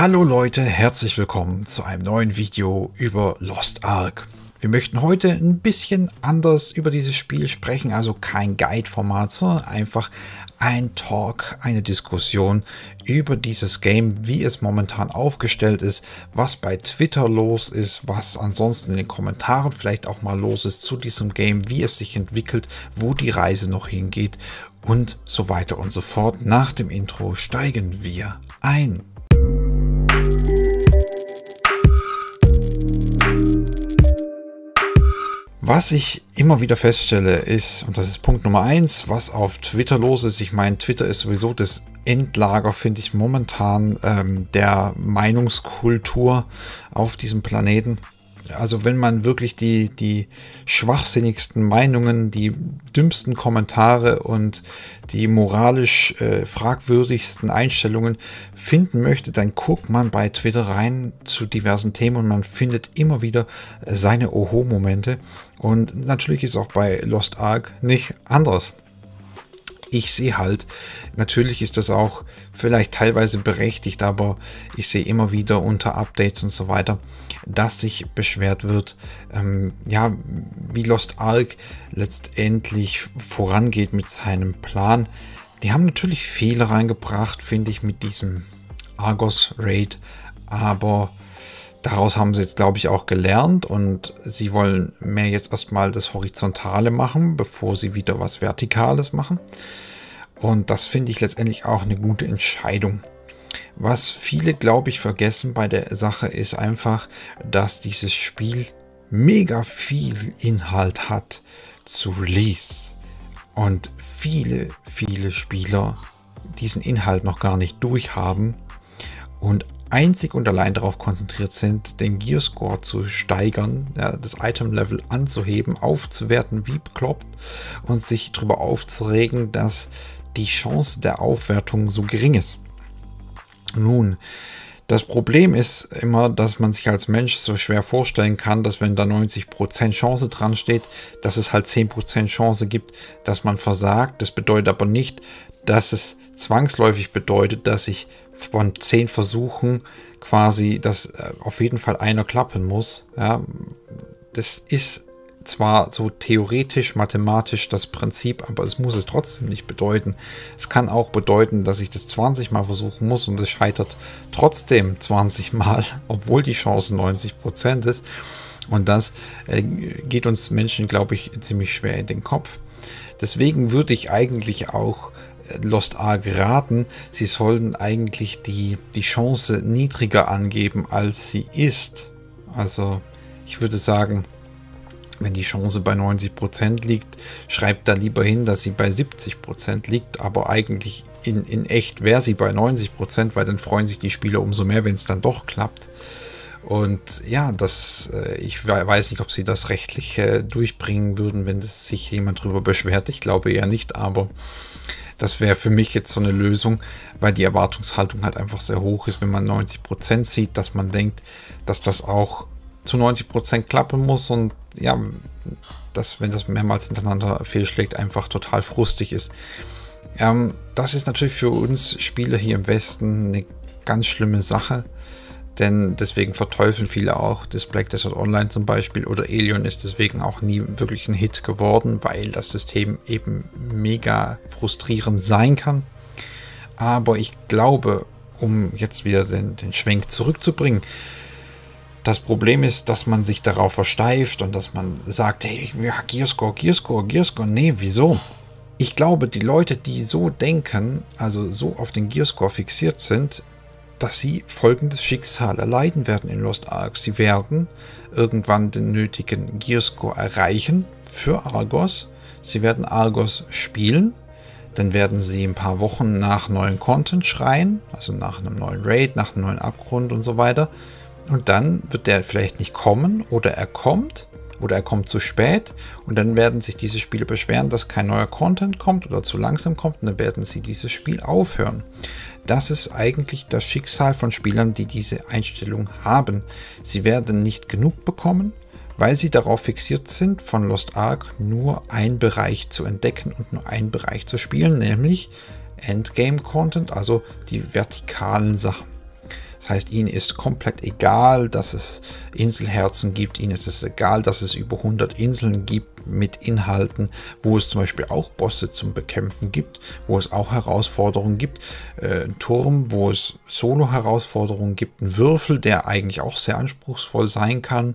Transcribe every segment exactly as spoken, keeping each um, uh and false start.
Hallo Leute, herzlich willkommen zu einem neuen Video über Lost Ark. Wir möchten heute ein bisschen anders über dieses Spiel sprechen, also kein Guide-Format, sondern einfach ein Talk, eine Diskussion über dieses Game, wie es momentan aufgestellt ist, was bei Twitter los ist, was ansonsten in den Kommentaren vielleicht auch mal los ist zu diesem Game, wie es sich entwickelt, wo die Reise noch hingeht und so weiter und so fort. Nach dem Intro steigen wir ein. Was ich immer wieder feststelle ist, und das ist Punkt Nummer eins, was auf Twitter los ist. Ich meine, Twitter ist sowieso das Endlager, finde ich, momentan ähm, der Meinungskultur auf diesem Planeten. Also wenn man wirklich die, die schwachsinnigsten Meinungen, die dümmsten Kommentare und die moralisch äh, fragwürdigsten Einstellungen finden möchte, dann guckt man bei Twitter rein zu diversen Themen und man findet immer wieder seine Oho-Momente. Und natürlich ist auch bei Lost Ark nicht anders. Ich sehe halt, natürlich ist das auch vielleicht teilweise berechtigt, aber ich sehe immer wieder unter Updates und so weiter, dass sich beschwert wird, ähm, ja, wie Lost Ark letztendlich vorangeht mit seinem Plan. Die haben natürlich Fehler reingebracht, finde ich, mit diesem Argos-Raid, aber daraus haben sie jetzt, glaube ich, auch gelernt und sie wollen mehr jetzt erstmal das Horizontale machen, bevor sie wieder was Vertikales machen. Und das finde ich letztendlich auch eine gute Entscheidung. Was viele, glaube ich, vergessen bei der Sache ist einfach, dass dieses Spiel mega viel Inhalt hat zu Release. Und viele, viele Spieler diesen Inhalt noch gar nicht durchhaben und einzig und allein darauf konzentriert sind, den Gearscore zu steigern, ja, das Item-Level anzuheben, aufzuwerten wie bekloppt und sich darüber aufzuregen, dass die Chance der Aufwertung so gering ist. Nun, das Problem ist immer, dass man sich als Mensch so schwer vorstellen kann, dass wenn da neunzig Prozent Chance dran steht, dass es halt zehn Prozent Chance gibt, dass man versagt. Das bedeutet aber nicht, dass es zwangsläufig bedeutet, dass ich von zehn Versuchen quasi, dass auf jeden Fall einer klappen muss. Ja, das ist zwar so theoretisch, mathematisch das Prinzip, aber es muss es trotzdem nicht bedeuten. Es kann auch bedeuten, dass ich das zwanzig Mal versuchen muss und es scheitert trotzdem zwanzig Mal, obwohl die Chance neunzig Prozent ist. Und das äh, geht uns Menschen, glaube ich, ziemlich schwer in den Kopf. Deswegen würde ich eigentlich auch Lost Ark raten, sie sollen eigentlich die, die Chance niedriger angeben, als sie ist. Also ich würde sagen, wenn die Chance bei neunzig Prozent liegt, schreibt da lieber hin, dass sie bei siebzig Prozent liegt, aber eigentlich in, in echt wäre sie bei neunzig Prozent, weil dann freuen sich die Spieler umso mehr, wenn es dann doch klappt. Und ja, das, ich weiß nicht, ob sie das rechtlich äh, durchbringen würden, wenn das sich jemand drüber beschwert. Ich glaube eher nicht, aber das wäre für mich jetzt so eine Lösung, weil die Erwartungshaltung halt einfach sehr hoch ist, wenn man neunzig Prozent sieht, dass man denkt, dass das auch zu neunzig Prozent klappen muss und ja, dass, wenn das mehrmals hintereinander fehlschlägt, einfach total frustig ist. Ähm, das ist natürlich für uns Spieler hier im Westen eine ganz schlimme Sache, denn deswegen verteufeln viele auch das Black Desert Online zum Beispiel oder Elyon ist deswegen auch nie wirklich ein Hit geworden, weil das System eben mega frustrierend sein kann. Aber ich glaube, um jetzt wieder den, den Schwenk zurückzubringen, das Problem ist, dass man sich darauf versteift und dass man sagt, hey, ja, Gearscore, Gearscore, Gearscore, nee, wieso? Ich glaube, die Leute, die so denken, also so auf den Gearscore fixiert sind, dass sie folgendes Schicksal erleiden werden in Lost Ark. Sie werden irgendwann den nötigen Gearscore erreichen für Argos. Sie werden Argos spielen. Dann werden sie ein paar Wochen nach neuen Content schreien, also nach einem neuen Raid, nach einem neuen Abgrund und so weiter. Und dann wird der vielleicht nicht kommen oder er kommt oder er kommt zu spät. Und dann werden sich diese Spiele beschweren, dass kein neuer Content kommt oder zu langsam kommt. Und dann werden sie dieses Spiel aufhören. Das ist eigentlich das Schicksal von Spielern, die diese Einstellung haben. Sie werden nicht genug bekommen, weil sie darauf fixiert sind, von Lost Ark nur einen Bereich zu entdecken und nur einen Bereich zu spielen, nämlich Endgame-Content, also die vertikalen Sachen. Das heißt, ihnen ist komplett egal, dass es Inselherzen gibt. Ihnen ist es egal, dass es über hundert Inseln gibt mit Inhalten, wo es zum Beispiel auch Bosse zum Bekämpfen gibt, wo es auch Herausforderungen gibt. Äh, ein Turm, wo es Solo-Herausforderungen gibt. Ein Würfel, der eigentlich auch sehr anspruchsvoll sein kann.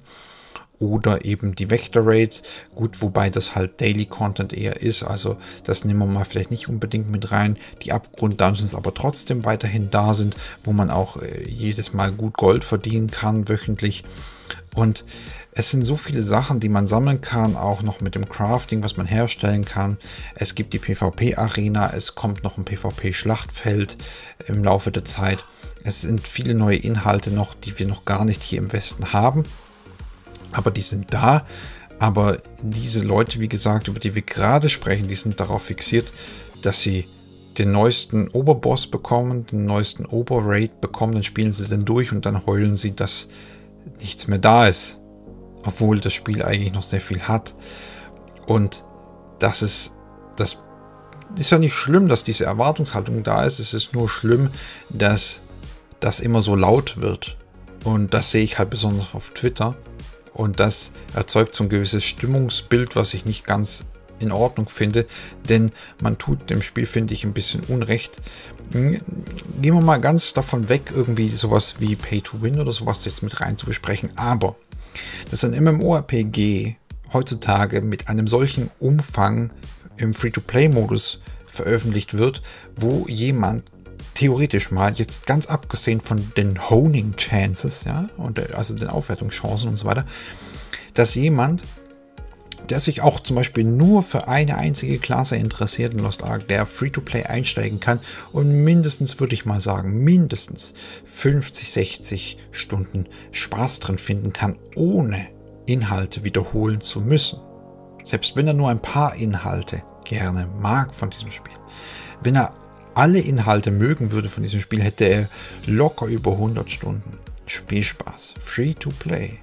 Oder eben die Wächter-Raids, gut, wobei das halt Daily-Content eher ist, also das nehmen wir mal vielleicht nicht unbedingt mit rein. Die Abgrund-Dungeons aber trotzdem weiterhin da sind, wo man auch äh, jedes Mal gut Gold verdienen kann, wöchentlich. Und es sind so viele Sachen, die man sammeln kann, auch noch mit dem Crafting, was man herstellen kann. Es gibt die PvP-Arena, es kommt noch ein PvP-Schlachtfeld im Laufe der Zeit. Es sind viele neue Inhalte noch, die wir noch gar nicht hier im Westen haben. Aber die sind da, aber diese Leute, wie gesagt, über die wir gerade sprechen, die sind darauf fixiert, dass sie den neuesten Oberboss bekommen, den neuesten Oberraid bekommen, dann spielen sie den durch und dann heulen sie, dass nichts mehr da ist. Obwohl das Spiel eigentlich noch sehr viel hat. Und das ist, das ist ja nicht schlimm, dass diese Erwartungshaltung da ist, es ist nur schlimm, dass das immer so laut wird. Und das sehe ich halt besonders auf Twitter. Und das erzeugt so ein gewisses Stimmungsbild, was ich nicht ganz in Ordnung finde, denn man tut dem Spiel, finde ich, ein bisschen Unrecht. Gehen wir mal ganz davon weg, irgendwie sowas wie Pay-to-Win oder sowas jetzt mit rein zu besprechen. Aber dass ein MMORPG heutzutage mit einem solchen Umfang im Free-to-Play-Modus veröffentlicht wird, wo jemand theoretisch mal, jetzt ganz abgesehen von den Honing Chances, ja, und also den Aufwertungschancen und so weiter, dass jemand, der sich auch zum Beispiel nur für eine einzige Klasse interessiert in Lost Ark, der Free-to-Play einsteigen kann und mindestens, würde ich mal sagen, mindestens fünfzig, sechzig Stunden Spaß drin finden kann, ohne Inhalte wiederholen zu müssen. Selbst wenn er nur ein paar Inhalte gerne mag von diesem Spiel. Wenn er alle Inhalte mögen würde von diesem Spiel, hätte er locker über hundert Stunden Spielspaß, free to play,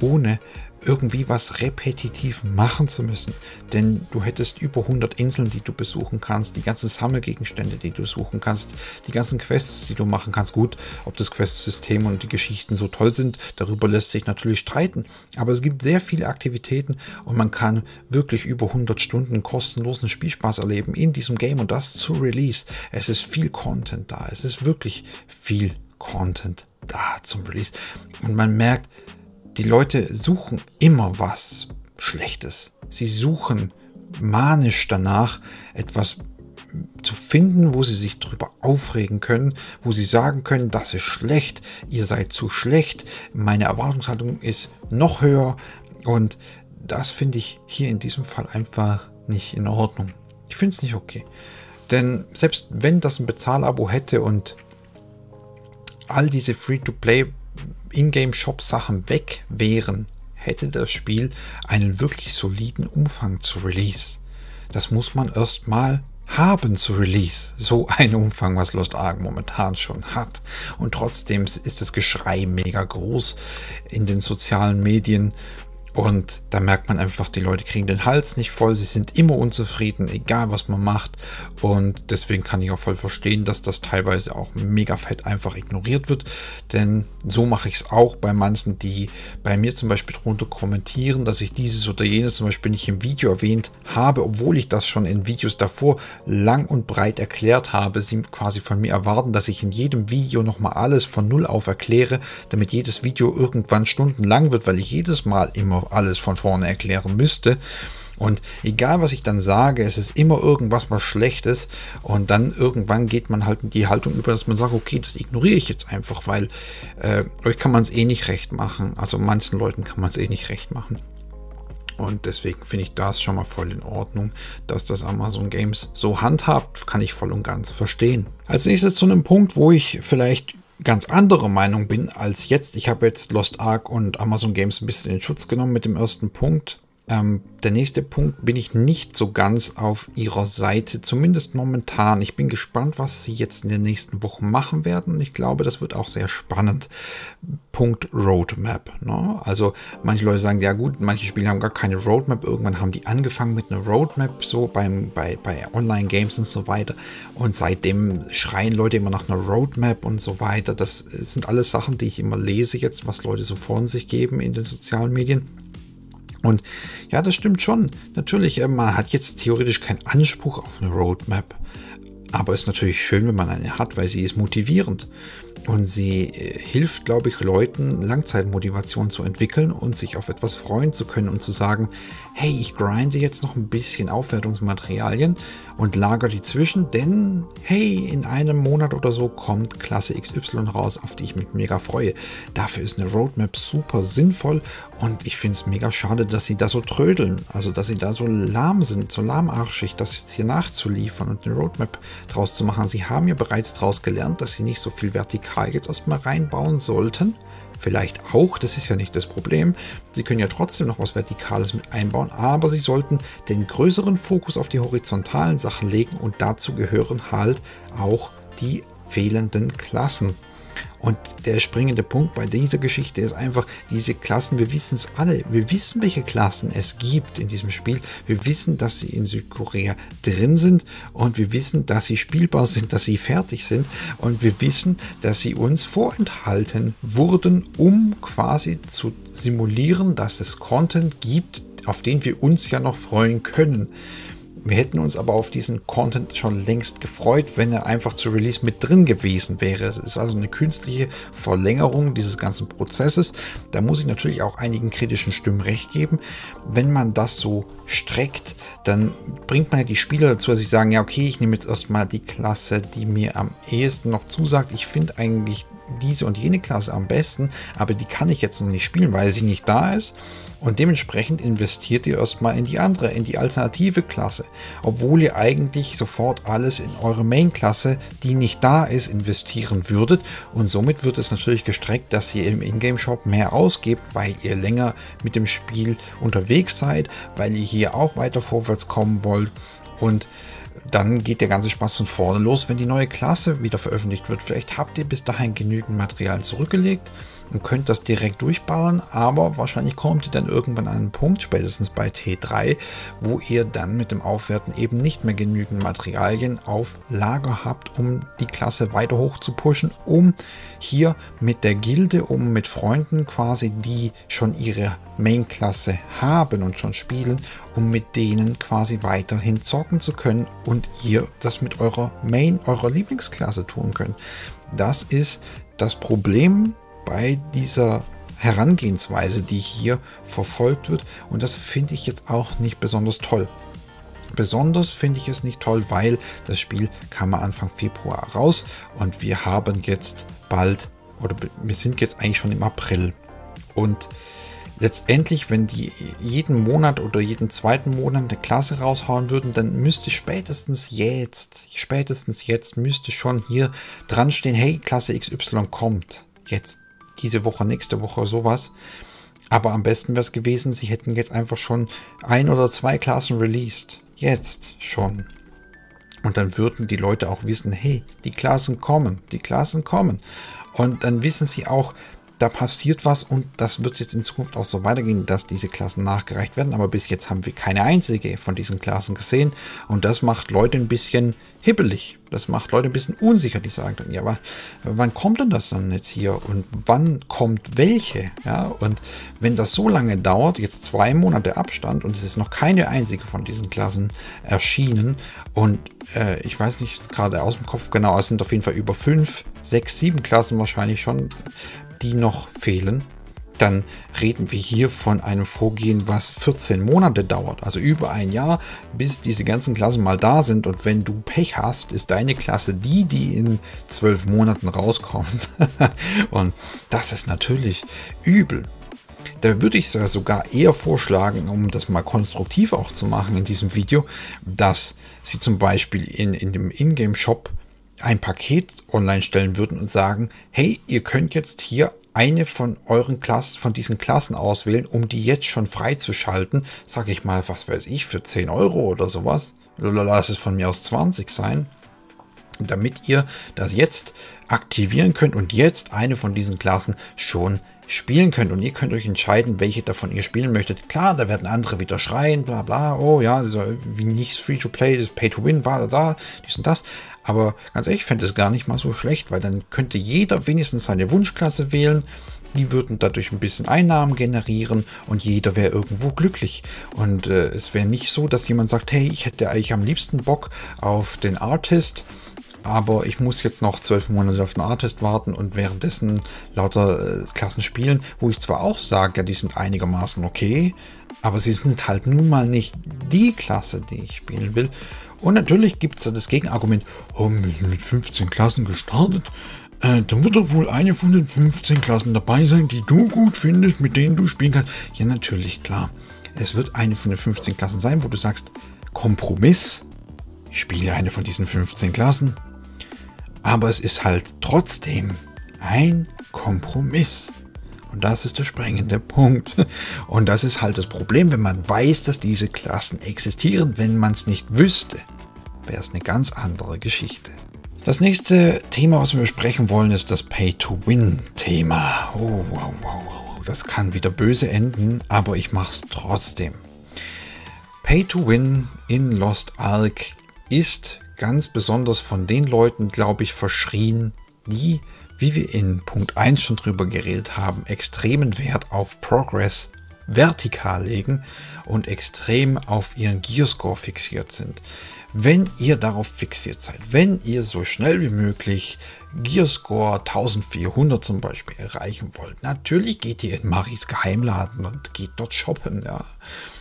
ohne irgendwie was repetitiv machen zu müssen, denn du hättest über hundert Inseln, die du besuchen kannst, die ganzen Sammelgegenstände, die du suchen kannst, die ganzen Quests, die du machen kannst. Gut, ob das Questsystem und die Geschichten so toll sind, darüber lässt sich natürlich streiten, aber es gibt sehr viele Aktivitäten und man kann wirklich über hundert Stunden kostenlosen Spielspaß erleben in diesem Game und das zu Release. Es ist viel Content da, es ist wirklich viel Content da zum Release und man merkt, die Leute suchen immer was Schlechtes. Sie suchen manisch danach, etwas zu finden, wo sie sich drüber aufregen können, wo sie sagen können, das ist schlecht, ihr seid zu schlecht, meine Erwartungshaltung ist noch höher und das finde ich hier in diesem Fall einfach nicht in Ordnung. Ich finde es nicht okay, denn selbst wenn das ein Bezahlabo hätte und all diese Free-to-Play Ingame-Shop-Sachen weg wären, hätte das Spiel einen wirklich soliden Umfang zu Release. Das muss man erstmal haben zu Release. So ein Umfang, was Lost Ark momentan schon hat. Und trotzdem ist das Geschrei mega groß in den sozialen Medien. Und da merkt man einfach, die Leute kriegen den Hals nicht voll, sie sind immer unzufrieden, egal was man macht. Und deswegen kann ich auch voll verstehen, dass das teilweise auch mega fett einfach ignoriert wird. Denn so mache ich es auch bei manchen, die bei mir zum Beispiel drunter kommentieren, dass ich dieses oder jenes zum Beispiel nicht im Video erwähnt habe, obwohl ich das schon in Videos davor lang und breit erklärt habe. Sie quasi von mir erwarten, dass ich in jedem Video nochmal alles von Null auf erkläre, damit jedes Video irgendwann stundenlang wird, weil ich jedes Mal immer alles von vorne erklären müsste und egal was ich dann sage, es ist immer irgendwas was Schlechtes und dann irgendwann geht man halt in die Haltung über, dass man sagt, okay, das ignoriere ich jetzt einfach, weil äh, euch kann man es eh nicht recht machen, also manchen Leuten kann man es eh nicht recht machen und deswegen finde ich das schon mal voll in Ordnung, dass das Amazon Games so handhabt, kann ich voll und ganz verstehen. Als nächstes zu einem Punkt, wo ich vielleicht ganz andere Meinung bin als jetzt. Ich habe jetzt Lost Ark und Amazon Games ein bisschen in Schutz genommen mit dem ersten Punkt. Ähm, der nächste Punkt, bin ich nicht so ganz auf ihrer Seite, zumindest momentan. Ich bin gespannt, was sie jetzt in den nächsten Wochen machen werden. Ich glaube, das wird auch sehr spannend. Punkt Roadmap. Ne? Also manche Leute sagen, ja gut, manche Spiele haben gar keine Roadmap. Irgendwann haben die angefangen mit einer Roadmap, so beim, bei, bei Online-Games und so weiter. Und seitdem schreien Leute immer nach einer Roadmap und so weiter. Das sind alles Sachen, die ich immer lese jetzt, was Leute so von sich geben in den sozialen Medien. Und ja, das stimmt schon. Natürlich, man hat jetzt theoretisch keinen Anspruch auf eine Roadmap. Aber es ist natürlich schön, wenn man eine hat, weil sie ist motivierend. Und sie hilft, glaube ich, Leuten, Langzeitmotivation zu entwickeln und sich auf etwas freuen zu können und zu sagen, hey, ich grinde jetzt noch ein bisschen Aufwertungsmaterialien und lager die zwischen, denn hey, in einem Monat oder so kommt Klasse X Y raus, auf die ich mich mega freue. Dafür ist eine Roadmap super sinnvoll und ich finde es mega schade, dass sie da so trödeln, also dass sie da so lahm sind, so lahmarschig, das jetzt hier nachzuliefern und eine Roadmap draus zu machen. Sie haben ja bereits daraus gelernt, dass sie nicht so viel vertikal jetzt erstmal reinbauen sollten. Vielleicht auch, das ist ja nicht das Problem. Sie können ja trotzdem noch was Vertikales mit einbauen, aber sie sollten den größeren Fokus auf die horizontalen Sachen legen und dazu gehören halt auch die fehlenden Klassen. Und der springende Punkt bei dieser Geschichte ist einfach, diese Klassen, wir wissen es alle, wir wissen, welche Klassen es gibt in diesem Spiel, wir wissen, dass sie in Südkorea drin sind und wir wissen, dass sie spielbar sind, dass sie fertig sind und wir wissen, dass sie uns vorenthalten wurden, um quasi zu simulieren, dass es Content gibt, auf den wir uns ja noch freuen können. Wir hätten uns aber auf diesen Content schon längst gefreut, wenn er einfach zu Release mit drin gewesen wäre. Es ist also eine künstliche Verlängerung dieses ganzen Prozesses. Da muss ich natürlich auch einigen kritischen Stimmen recht geben. Wenn man das so streckt, dann bringt man ja die Spieler dazu, dass sie sagen, ja okay, ich nehme jetzt erstmal die Klasse, die mir am ehesten noch zusagt. Ich finde eigentlich diese und jene Klasse am besten, aber die kann ich jetzt noch nicht spielen, weil sie nicht da ist. Und dementsprechend investiert ihr erstmal in die andere, in die alternative Klasse, obwohl ihr eigentlich sofort alles in eure Main-Klasse, die nicht da ist, investieren würdet. Und somit wird es natürlich gestreckt, dass ihr im Ingame-Shop mehr ausgebt, weil ihr länger mit dem Spiel unterwegs seid, weil ihr hier auch weiter vorwärts kommen wollt. Und dann geht der ganze Spaß von vorne los, wenn die neue Klasse wieder veröffentlicht wird. Vielleicht habt ihr bis dahin genügend Material zurückgelegt und könnt das direkt durchballern, aber wahrscheinlich kommt ihr dann irgendwann an einen Punkt, spätestens bei T drei, wo ihr dann mit dem Aufwerten eben nicht mehr genügend Materialien auf Lager habt, um die Klasse weiter hoch zu pushen, um hier mit der Gilde, um mit Freunden quasi, die schon ihre Main-Klasse haben und schon spielen, um mit denen quasi weiterhin zocken zu können und ihr das mit eurer Main, eurer Lieblingsklasse tun könnt. Das ist das Problem bei dieser Herangehensweise, die hier verfolgt wird, und das finde ich jetzt auch nicht besonders toll. Besonders finde ich es nicht toll, weil das Spiel kam Anfang Februar raus und wir haben jetzt bald, oder wir sind jetzt eigentlich schon im April, und letztendlich, wenn die jeden Monat oder jeden zweiten Monat eine Klasse raushauen würden, dann müsste spätestens jetzt, spätestens jetzt müsste schon hier dran stehen, hey, Klasse X Y kommt jetzt diese Woche, nächste Woche, sowas. Aber am besten wäre es gewesen, sie hätten jetzt einfach schon ein oder zwei Klassen released. Jetzt schon. Und dann würden die Leute auch wissen, hey, die Klassen kommen, die Klassen kommen. Und dann wissen sie auch, da passiert was, und das wird jetzt in Zukunft auch so weitergehen, dass diese Klassen nachgereicht werden. Aber bis jetzt haben wir keine einzige von diesen Klassen gesehen, und das macht Leute ein bisschen hibbelig. Das macht Leute ein bisschen unsicher, die sagen dann, ja, aber wann kommt denn das dann jetzt hier und wann kommt welche? Ja, und wenn das so lange dauert, jetzt zwei Monate Abstand und es ist noch keine einzige von diesen Klassen erschienen, und äh, ich weiß nicht gerade aus dem Kopf genau, es sind auf jeden Fall über fünf, sechs, sieben Klassen wahrscheinlich schon, die noch fehlen, dann reden wir hier von einem Vorgehen, was vierzehn Monate dauert, also über ein Jahr, bis diese ganzen Klassen mal da sind. Und wenn du Pech hast, ist deine Klasse die, die in zwölf Monaten rauskommt. Und das ist natürlich übel. Da würde ich sogar eher vorschlagen, um das mal konstruktiv auch zu machen in diesem Video, dass sie zum Beispiel in, in dem Ingame-Shop ein Paket online stellen würden und sagen, hey, ihr könnt jetzt hier eine von euren Klassen, von diesen Klassen auswählen, um die jetzt schon freizuschalten. Sag ich mal, was weiß ich, für zehn Euro oder sowas. Lass es von mir aus zwanzig sein. Damit ihr das jetzt aktivieren könnt und jetzt eine von diesen Klassen schon spielen könnt. Und ihr könnt euch entscheiden, welche davon ihr spielen möchtet. Klar, da werden andere wieder schreien, bla bla, oh ja, das ist wie nichts Free-to-Play, das ist Pay-to-Win, bla bla bla, dies und das. Aber ganz ehrlich, ich fände es gar nicht mal so schlecht, weil dann könnte jeder wenigstens seine Wunschklasse wählen. Die würden dadurch ein bisschen Einnahmen generieren und jeder wäre irgendwo glücklich. Und äh, es wäre nicht so, dass jemand sagt, hey, ich hätte eigentlich am liebsten Bock auf den Artist, aber ich muss jetzt noch zwölf Monate auf den Artist warten und währenddessen lauter äh, Klassen spielen, wo ich zwar auch sage, ja, die sind einigermaßen okay, aber sie sind halt nun mal nicht die Klasse, die ich spielen will. Und natürlich gibt es da das Gegenargument, oh, mit fünfzehn Klassen gestartet, äh, dann wird doch wohl eine von den fünfzehn Klassen dabei sein, die du gut findest, mit denen du spielen kannst. Ja, natürlich, klar. Es wird eine von den fünfzehn Klassen sein, wo du sagst, Kompromiss, ich spiele eine von diesen fünfzehn Klassen. Aber es ist halt trotzdem ein Kompromiss. Und das ist der springende Punkt. Und das ist halt das Problem, wenn man weiß, dass diese Klassen existieren. Wenn man es nicht wüsste, wäre es eine ganz andere Geschichte. Das nächste Thema, was wir besprechen wollen, ist das Pay-to-Win-Thema. Oh, wow, wow, wow. Das kann wieder böse enden, aber ich mache es trotzdem. Pay-to-Win in Lost Ark ist ganz besonders von den Leuten, glaube ich, verschrien, die, wie wir in Punkt eins schon drüber geredet haben, extremen Wert auf Progress vertikal legen und extrem auf ihren Gearscore fixiert sind. Wenn ihr darauf fixiert seid, wenn ihr so schnell wie möglich Gearscore vierzehnhundert zum Beispiel erreichen wollt, natürlich geht ihr in Maris Geheimladen und geht dort shoppen, ja.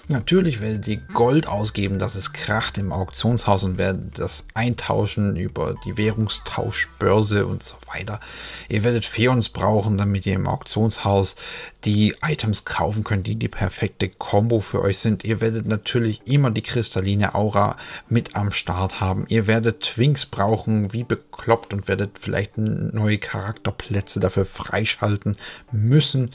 Natürlich werdet ihr Gold ausgeben, dass es kracht im Auktionshaus und werdet das eintauschen über die Währungstauschbörse und so weiter. Ihr werdet Feons brauchen, damit ihr im Auktionshaus die Items kaufen könnt, die die perfekte Combo für euch sind. Ihr werdet natürlich immer die kristalline Aura mit am Start haben. Ihr werdet Twinks brauchen, wie bekloppt, und werdet vielleicht neue Charakterplätze dafür freischalten müssen.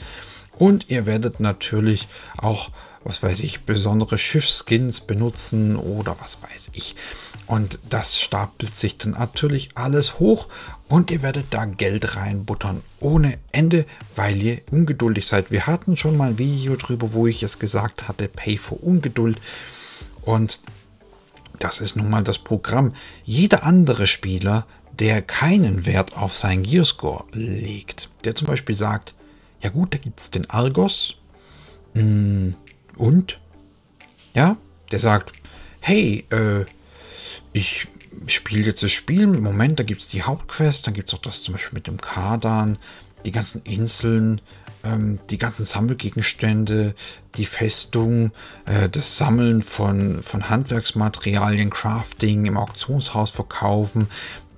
Und ihr werdet natürlich auch, was weiß ich, besondere Schiffskins benutzen oder was weiß ich. Und das stapelt sich dann natürlich alles hoch und ihr werdet da Geld reinbuttern ohne Ende, weil ihr ungeduldig seid. Wir hatten schon mal ein Video drüber, wo ich es gesagt hatte, Pay for Ungeduld. Und das ist nun mal das Programm. Jeder andere Spieler, der keinen Wert auf seinen Gearscore legt, der zum Beispiel sagt, ja gut, da gibt es den Argos, mh, und, ja, der sagt, hey, äh, ich spiele jetzt das Spiel, im Moment, da gibt es die Hauptquest, dann gibt es auch das zum Beispiel mit dem Kardan, die ganzen Inseln, ähm, die ganzen Sammelgegenstände, die Festung, äh, das Sammeln von, von Handwerksmaterialien, Crafting, im Auktionshaus verkaufen,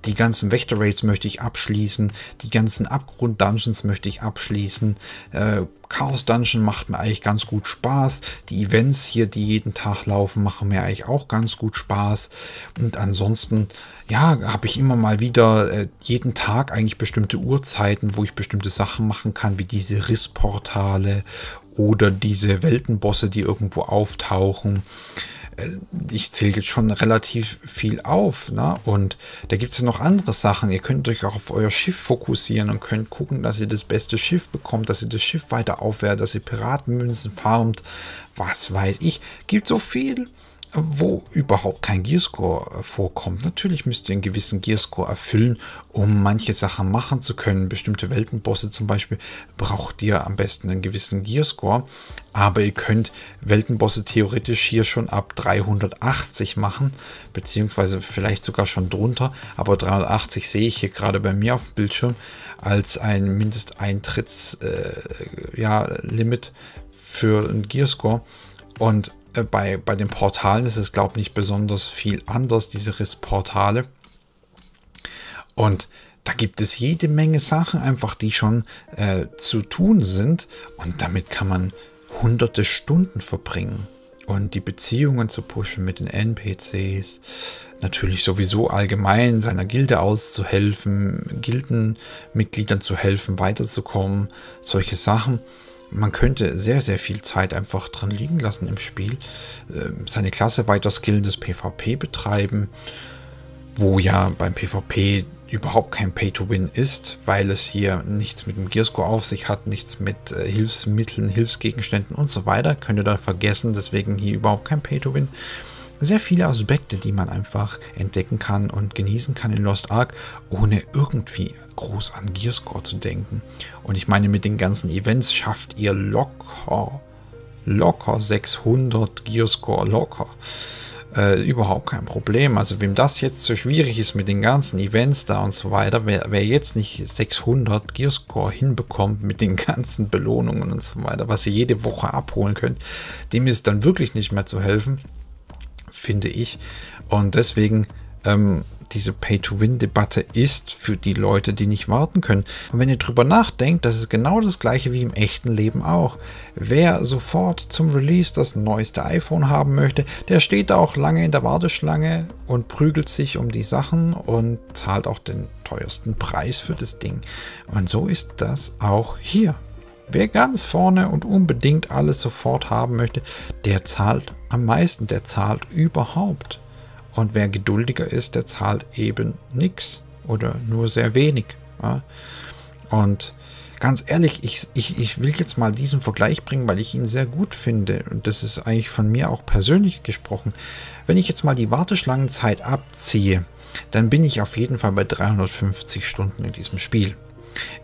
die ganzen Wächter-Raids möchte ich abschließen, die ganzen Abgrund-Dungeons möchte ich abschließen, äh, Chaos-Dungeon macht mir eigentlich ganz gut Spaß, die Events hier, die jeden Tag laufen, machen mir eigentlich auch ganz gut Spaß und ansonsten, ja, habe ich immer mal wieder äh, jeden Tag eigentlich bestimmte Uhrzeiten, wo ich bestimmte Sachen machen kann, wie diese Rissportale oder diese Weltenbosse, die irgendwo auftauchen. Ich zähle jetzt schon relativ viel auf, ne? Und da gibt es ja noch andere Sachen. Ihr könnt euch auch auf euer Schiff fokussieren und könnt gucken, dass ihr das beste Schiff bekommt, dass ihr das Schiff weiter aufwertet, dass ihr Piratenmünzen farmt, was weiß ich. Gibt so viel, wo überhaupt kein Gearscore vorkommt. Natürlich müsst ihr einen gewissen Gearscore erfüllen, um manche Sachen machen zu können. Bestimmte Weltenbosse zum Beispiel braucht ihr am besten einen gewissen Gearscore. Aber ihr könnt Weltenbosse theoretisch hier schon ab dreihundertachtzig machen, beziehungsweise vielleicht sogar schon drunter. Aber dreihundertachtzig sehe ich hier gerade bei mir auf dem Bildschirm als ein Mindesteintritts-Limit äh, ja, für einen Gearscore. Und Bei, bei den Portalen ist es, glaube ich, nicht besonders viel anders, diese Rissportale. Und da gibt es jede Menge Sachen einfach, die schon äh, zu tun sind. Und damit kann man hunderte Stunden verbringen. und die Beziehungen zu pushen mit den N P Cs, natürlich sowieso allgemein seiner Gilde auszuhelfen, Gildenmitgliedern zu helfen, weiterzukommen, solche Sachen. Man könnte sehr, sehr viel Zeit einfach drin liegen lassen im Spiel, seine Klasse weiter skillen, das PvP betreiben, wo ja beim PvP überhaupt kein Pay-to-Win ist, weil es hier nichts mit dem Gearscore auf sich hat, nichts mit Hilfsmitteln, Hilfsgegenständen und so weiter. Könnt ihr dann vergessen, deswegen hier überhaupt kein Pay-to-Win. Sehr viele Aspekte, die man einfach entdecken kann und genießen kann in Lost Ark, ohne irgendwie groß an Gearscore zu denken. Und ich meine, mit den ganzen Events schafft ihr locker, locker sechshundert Gearscore, locker. Äh, überhaupt kein Problem. Also wem das jetzt so schwierig ist mit den ganzen Events da und so weiter, wer, wer jetzt nicht sechshundert Gearscore hinbekommt mit den ganzen Belohnungen und so weiter, was ihr jede Woche abholen könnt, dem ist dann wirklich nicht mehr zu helfen, finde ich. Und deswegen ähm, diese Pay-to-Win-Debatte ist für die Leute, die nicht warten können. Und wenn ihr drüber nachdenkt, das ist genau das gleiche wie im echten Leben auch. Wer sofort zum Release das neueste iPhone haben möchte, der steht da auch lange in der Warteschlange und prügelt sich um die Sachen und zahlt auch den teuersten Preis für das Ding. Und so ist das auch hier. Wer ganz vorne und unbedingt alles sofort haben möchte, der zahlt am meisten, der zahlt überhaupt. Und wer geduldiger ist, der zahlt eben nichts oder nur sehr wenig. Ja. Und ganz ehrlich, ich, ich, ich will jetzt mal diesen Vergleich bringen, weil ich ihn sehr gut finde. Und das ist eigentlich von mir auch persönlich gesprochen. Wenn ich jetzt mal die Warteschlangenzeit abziehe, dann bin ich auf jeden Fall bei dreihundertfünfzig Stunden in diesem Spiel.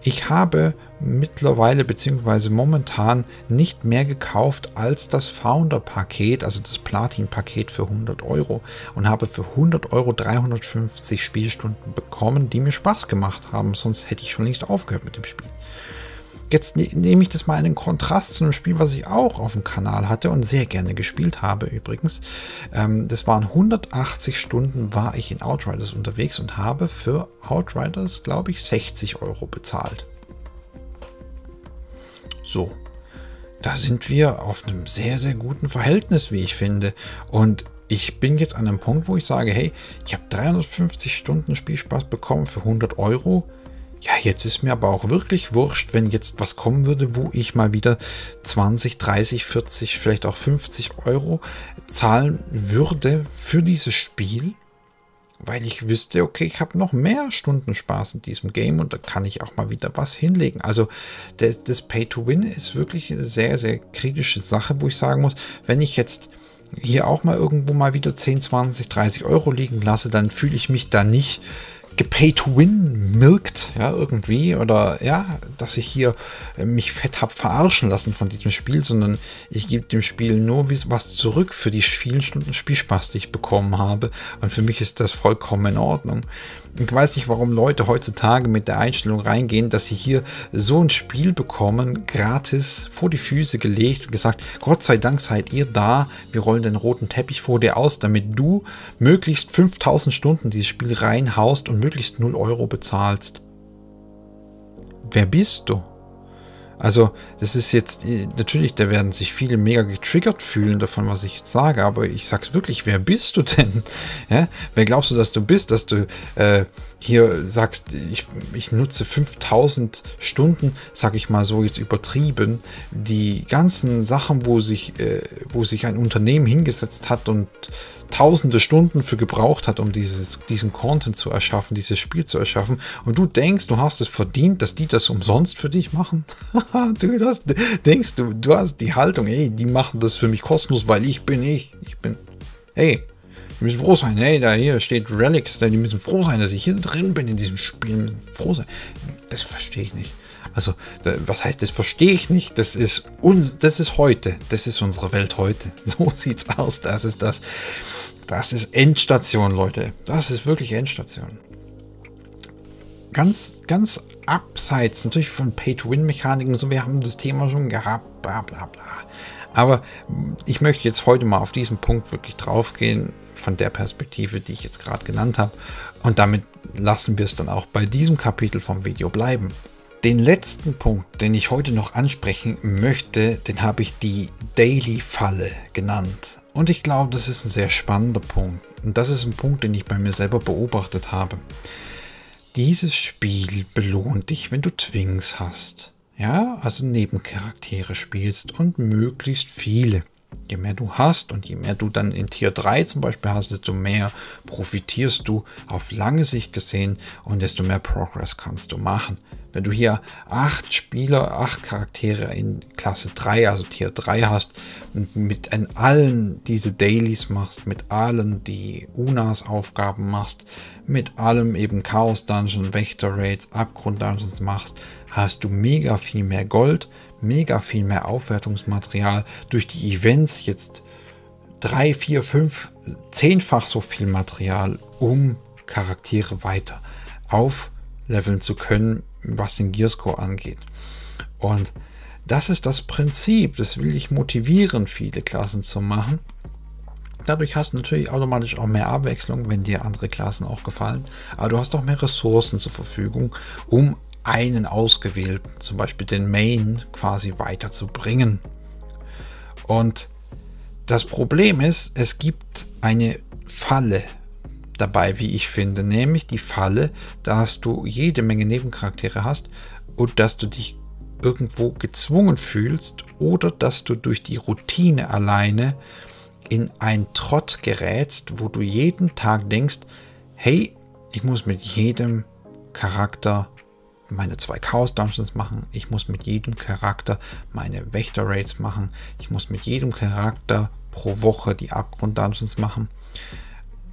Ich habe mittlerweile bzw. momentan nicht mehr gekauft als das Founder-Paket, also das Platin-Paket für hundert Euro, und habe für hundert Euro dreihundertfünfzig Spielstunden bekommen, die mir Spaß gemacht haben, sonst hätte ich schon längst aufgehört mit dem Spiel. Jetzt ne- nehme ich das mal in den Kontrast zu einem Spiel, was ich auch auf dem Kanal hatte und sehr gerne gespielt habe übrigens. Ähm, das waren hundertachtzig Stunden, war ich in Outriders unterwegs und habe für Outriders, glaube ich, sechzig Euro bezahlt. So, da sind wir auf einem sehr, sehr guten Verhältnis, wie ich finde. Und ich bin jetzt an einem Punkt, wo ich sage, hey, ich habe dreihundertfünfzig Stunden Spielspaß bekommen für hundert Euro. Ja, jetzt ist mir aber auch wirklich wurscht, wenn jetzt was kommen würde, wo ich mal wieder zwanzig, dreißig, vierzig, vielleicht auch fünfzig Euro zahlen würde für dieses Spiel, weil ich wüsste, okay, ich habe noch mehr Stunden Spaß in diesem Game und da kann ich auch mal wieder was hinlegen. Also das, das Pay-to-Win ist wirklich eine sehr, sehr kritische Sache, wo ich sagen muss, wenn ich jetzt hier auch mal irgendwo mal wieder zehn, zwanzig, dreißig Euro liegen lasse, dann fühle ich mich da nicht gepay-to-win-milkt, ja, irgendwie, oder ja, dass ich hier äh, mich fett habe verarschen lassen von diesem Spiel, sondern ich gebe dem Spiel nur was zurück für die vielen Stunden Spielspaß, die ich bekommen habe, und für mich ist das vollkommen in Ordnung. Ich weiß nicht, warum Leute heutzutage mit der Einstellung reingehen, dass sie hier so ein Spiel bekommen, gratis vor die Füße gelegt und gesagt, Gott sei Dank seid ihr da, wir rollen den roten Teppich vor dir aus, damit du möglichst fünftausend Stunden dieses Spiel reinhaust und möglichst null Euro bezahlst. Wer bist du? Also das ist jetzt, natürlich, da werden sich viele mega getriggert fühlen davon, was ich jetzt sage, aber ich sag's wirklich, wer bist du denn? Ja? Wer glaubst du, dass du bist, dass du äh, hier sagst, ich, ich nutze fünftausend Stunden, sag ich mal so jetzt übertrieben, die ganzen Sachen, wo sich, äh, wo sich ein Unternehmen hingesetzt hat und tausende Stunden für gebraucht hat, um dieses, diesen Content zu erschaffen, dieses Spiel zu erschaffen. Und du denkst, du hast es verdient, dass die das umsonst für dich machen? Du das, denkst, du, du hast die Haltung, ey, die machen das für mich kostenlos, weil ich bin ich. Ich bin, ey, die müssen froh sein. Ey, da hier steht Relics, die müssen froh sein, dass ich hier drin bin in diesem Spiel. Froh sein. Das verstehe ich nicht. Also, was heißt, das verstehe ich nicht, das ist, uns, das ist heute, das ist unsere Welt heute, so sieht's aus, das ist das, das ist Endstation, Leute, das ist wirklich Endstation. Ganz, ganz abseits natürlich von Pay-to-Win-Mechaniken, so, wir haben das Thema schon gehabt, bla bla bla, aber ich möchte jetzt heute mal auf diesen Punkt wirklich draufgehen, von der Perspektive, die ich jetzt gerade genannt habe, und damit lassen wir es dann auch bei diesem Kapitel vom Video bleiben. Den letzten Punkt, den ich heute noch ansprechen möchte, den habe ich die Daily-Falle genannt. Und ich glaube, das ist ein sehr spannender Punkt. Und das ist ein Punkt, den ich bei mir selber beobachtet habe. Dieses Spiel belohnt dich, wenn du Twins hast. Ja, also Nebencharaktere spielst und möglichst viele. Je mehr du hast und je mehr du dann in Tier drei zum Beispiel hast, desto mehr profitierst du auf lange Sicht gesehen und desto mehr Progress kannst du machen. Wenn du hier acht Spieler, acht Charaktere in Klasse drei, also Tier drei hast und mit an allen diese Dailies machst, mit allen die Unas-Aufgaben machst, mit allem eben Chaos-Dungeon, Wächter-Raids, Abgrund-Dungeons machst, hast du mega viel mehr Gold, mega viel mehr Aufwertungsmaterial, durch die Events jetzt drei, vier, fünf, zehnfach so viel Material, um Charaktere weiter aufleveln zu können, was den Gearscore angeht. Und das ist das Prinzip, das will dich motivieren, viele Klassen zu machen. Dadurch hast du natürlich automatisch auch mehr Abwechslung, wenn dir andere Klassen auch gefallen, aber du hast auch mehr Ressourcen zur Verfügung, um einen ausgewählten, zum Beispiel den Main, quasi weiterzubringen. Und das Problem ist, es gibt eine Falle dabei, wie ich finde, nämlich die Falle, dass du jede Menge Nebencharaktere hast und dass du dich irgendwo gezwungen fühlst oder dass du durch die Routine alleine in einen Trott gerätst, wo du jeden Tag denkst, hey, ich muss mit jedem Charakter meine zwei Chaos-Dungeons machen, ich muss mit jedem Charakter meine Wächter-Raids machen, ich muss mit jedem Charakter pro Woche die Abgrund-Dungeons machen,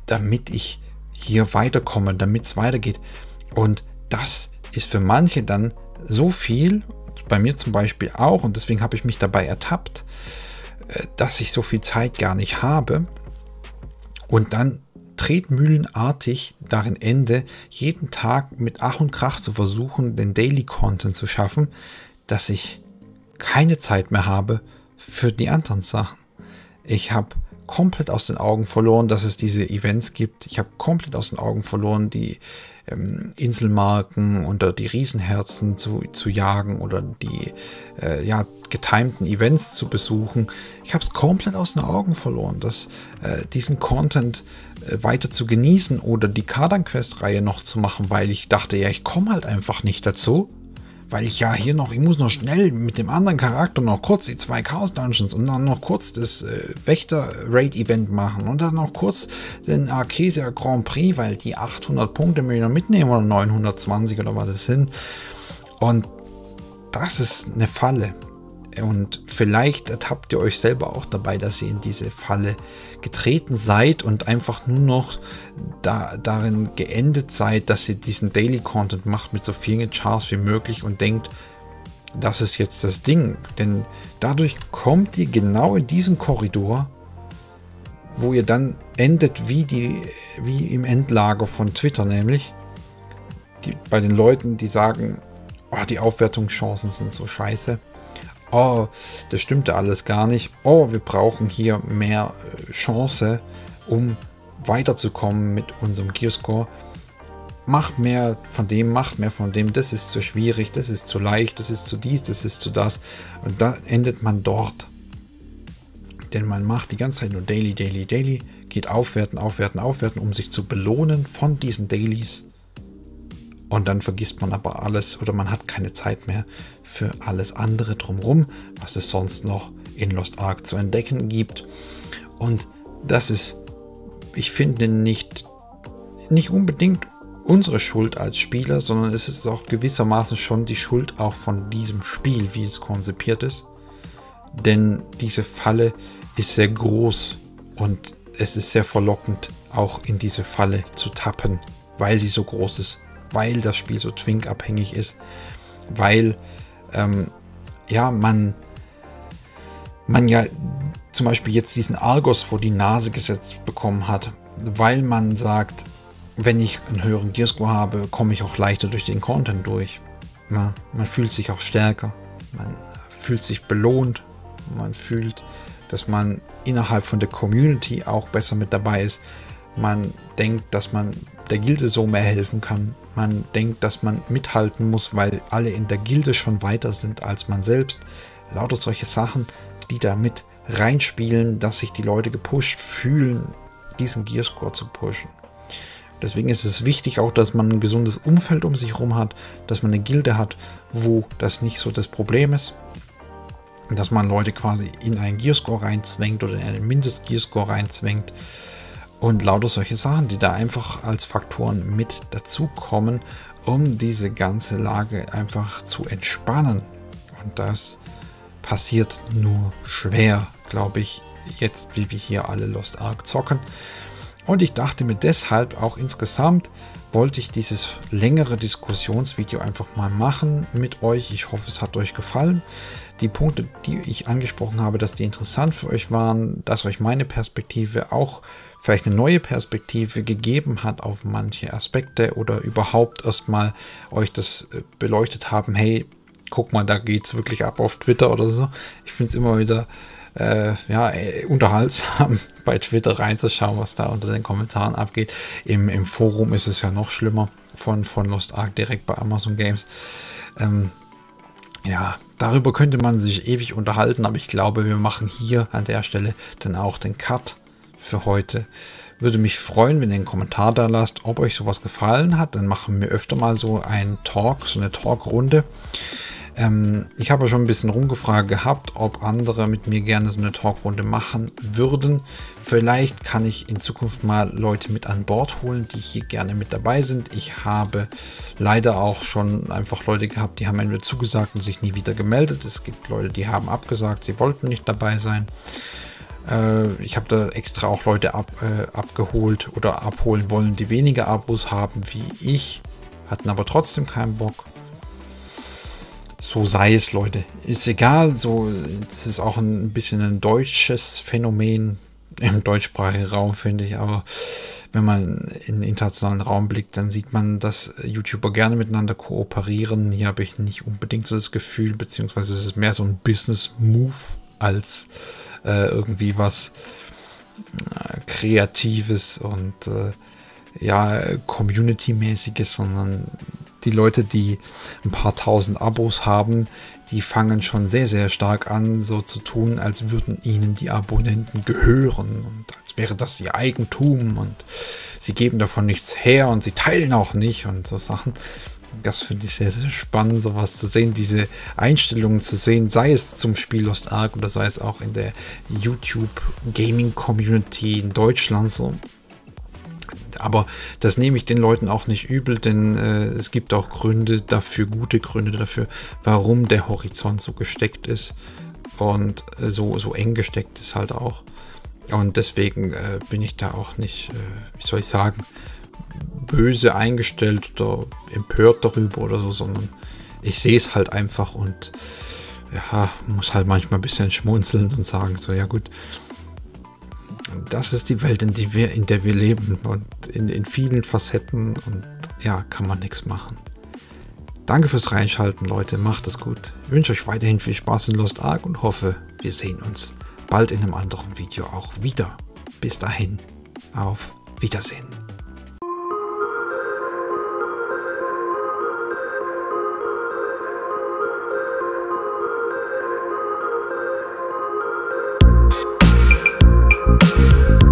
damit ich hier weiterkomme, damit es weitergeht. Und das ist für manche dann so viel, bei mir zum Beispiel auch, und deswegen habe ich mich dabei ertappt, dass ich so viel Zeit gar nicht habe und dann tretmühlenartig darin ende, jeden Tag mit Ach und Krach zu versuchen, den Daily Content zu schaffen, dass ich keine Zeit mehr habe für die anderen Sachen. Ich habe komplett aus den Augen verloren, dass es diese Events gibt. Ich habe komplett aus den Augen verloren, die ähm, Inselmarken oder die Riesenherzen zu, zu jagen oder die äh, ja, getimten Events zu besuchen. Ich habe es komplett aus den Augen verloren, dass äh, diesen Content äh, weiter zu genießen oder die Kardan-Quest-Reihe noch zu machen, weil ich dachte, ja, ich komme halt einfach nicht dazu. Weil ich ja hier noch, ich muss noch schnell mit dem anderen Charakter noch kurz die zwei Chaos Dungeons und dann noch kurz das äh, Wächter-Raid-Event machen und dann noch kurz den Arkesia Grand Prix, weil die achthundert Punkte mir noch mitnehmen oder neunhundertzwanzig oder was es sind. Und das ist eine Falle. Und vielleicht ertappt ihr euch selber auch dabei, dass ihr in diese Falle getreten seid und einfach nur noch da, darin geendet seid, dass ihr diesen Daily Content macht mit so vielen Chars wie möglich und denkt, das ist jetzt das Ding. Denn dadurch kommt ihr genau in diesen Korridor, wo ihr dann endet wie, die, wie im Endlager von Twitter, nämlich die, bei den Leuten, die sagen, oh, die Aufwertungschancen sind so scheiße. Oh, das stimmte alles gar nicht. Oh, wir brauchen hier mehr Chance, um weiterzukommen mit unserem Gearscore. Macht mehr von dem, macht mehr von dem. Das ist zu schwierig, das ist zu leicht, das ist zu dies, das ist zu das. Und da endet man dort. Denn man macht die ganze Zeit nur Daily, Daily, Daily. Geht aufwerten, aufwerten, aufwerten, um sich zu belohnen von diesen Dailies. Und dann vergisst man aber alles oder man hat keine Zeit mehr für alles andere drumherum, was es sonst noch in Lost Ark zu entdecken gibt. Und das ist, ich finde, nicht, nicht unbedingt unsere Schuld als Spieler, sondern es ist auch gewissermaßen schon die Schuld auch von diesem Spiel, wie es konzipiert ist. Denn diese Falle ist sehr groß und es ist sehr verlockend, auch in diese Falle zu tappen, weil sie so groß ist. Weil das Spiel so twinkabhängig ist, weil ähm, ja man man ja zum Beispiel jetzt diesen Argos vor die Nase gesetzt bekommen hat, weil man sagt, wenn ich einen höheren Gearscore habe, komme ich auch leichter durch den Content durch. Ja, man fühlt sich auch stärker, man fühlt sich belohnt, man fühlt, dass man innerhalb von der Community auch besser mit dabei ist. Man denkt, dass man der Gilde so mehr helfen kann. man denkt, dass man mithalten muss, weil alle in der Gilde schon weiter sind als man selbst. Lauter solche Sachen, die da mit reinspielen, dass sich die Leute gepusht fühlen, diesen Gearscore zu pushen. Deswegen ist es wichtig auch, dass man ein gesundes Umfeld um sich herum hat, dass man eine Gilde hat, wo das nicht so das Problem ist. Dass man Leute quasi in einen Gearscore reinzwängt oder in einen Mindest-Gearscore reinzwängt und lauter solche Sachen, die da einfach als Faktoren mit dazukommen, um diese ganze Lage einfach zu entspannen. Und das passiert nur schwer, glaube ich, jetzt, wie wir hier alle Lost Ark zocken. Und ich dachte mir deshalb auch insgesamt, wollte ich dieses längere Diskussionsvideo einfach mal machen mit euch. Ich hoffe, es hat euch gefallen. Die Punkte, die ich angesprochen habe, dass die interessant für euch waren, dass euch meine Perspektive auch vielleicht eine neue Perspektive gegeben hat auf manche Aspekte oder überhaupt erstmal euch das beleuchtet haben. Hey, guck mal, da geht es wirklich ab auf Twitter oder so. Ich finde es immer wieder Äh, ja, unterhaltsam, bei Twitter reinzuschauen, was da unter den Kommentaren abgeht. Im, im Forum ist es ja noch schlimmer, von, von Lost Ark direkt bei Amazon Games. Ähm, ja, darüber könnte man sich ewig unterhalten, aber ich glaube, wir machen hier an der Stelle dann auch den Cut für heute. Würde mich freuen, wenn ihr einen Kommentar da lasst, ob euch sowas gefallen hat. Dann machen wir öfter mal so einen Talk, so eine Talkrunde. Ähm, ich habe schon ein bisschen rumgefragt gehabt, ob andere mit mir gerne so eine Talkrunde machen würden. Vielleicht kann ich in Zukunft mal Leute mit an Bord holen, die hier gerne mit dabei sind. Ich habe leider auch schon einfach Leute gehabt, die haben entweder zugesagt und sich nie wieder gemeldet. Es gibt Leute, die haben abgesagt, sie wollten nicht dabei sein. Äh, ich habe da extra auch Leute ab, äh, abgeholt oder abholen wollen, die weniger Abos haben wie ich, hatten aber trotzdem keinen Bock. So sei es, Leute. Ist egal, so, das ist auch ein bisschen ein deutsches Phänomen im deutschsprachigen Raum, finde ich. Aber wenn man in den internationalen Raum blickt, dann sieht man, dass YouTuber gerne miteinander kooperieren. Hier habe ich nicht unbedingt so das Gefühl, beziehungsweise es ist mehr so ein Business-Move als äh, irgendwie was äh, Kreatives und äh, ja, Community-mäßiges, sondern die Leute, die ein paar tausend Abos haben, die fangen schon sehr, sehr stark an, so zu tun, als würden ihnen die Abonnenten gehören und als wäre das ihr Eigentum und sie geben davon nichts her und sie teilen auch nicht und so Sachen. Das finde ich sehr, sehr spannend, sowas zu sehen, diese Einstellungen zu sehen, sei es zum Spiel Lost Ark oder sei es auch in der YouTube-Gaming-Community in Deutschland so. Aber das nehme ich den Leuten auch nicht übel, denn äh, es gibt auch Gründe dafür, gute Gründe dafür, warum der Horizont so gesteckt ist und äh, so, so eng gesteckt ist halt auch. Und deswegen äh, bin ich da auch nicht, äh, wie soll ich sagen, böse eingestellt oder empört darüber oder so, sondern ich sehe es halt einfach und ja, muss halt manchmal ein bisschen schmunzeln und sagen so, ja gut, das ist die Welt, in, die wir, in der wir leben und in, in vielen Facetten und ja, kann man nichts machen. Danke fürs Reinschalten, Leute, macht es gut. Ich wünsche euch weiterhin viel Spaß in Lost Ark und hoffe, wir sehen uns bald in einem anderen Video auch wieder. Bis dahin, auf Wiedersehen. We'll be right back.